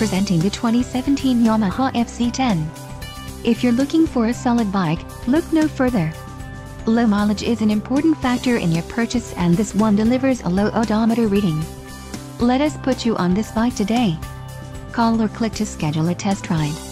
presenting the 2017 Yamaha FZ-10. If you're looking for a solid bike, look no further. Low mileage is an important factor in your purchase, and this one delivers a low odometer reading. Let us put you on this bike today. Call or click to schedule a test ride.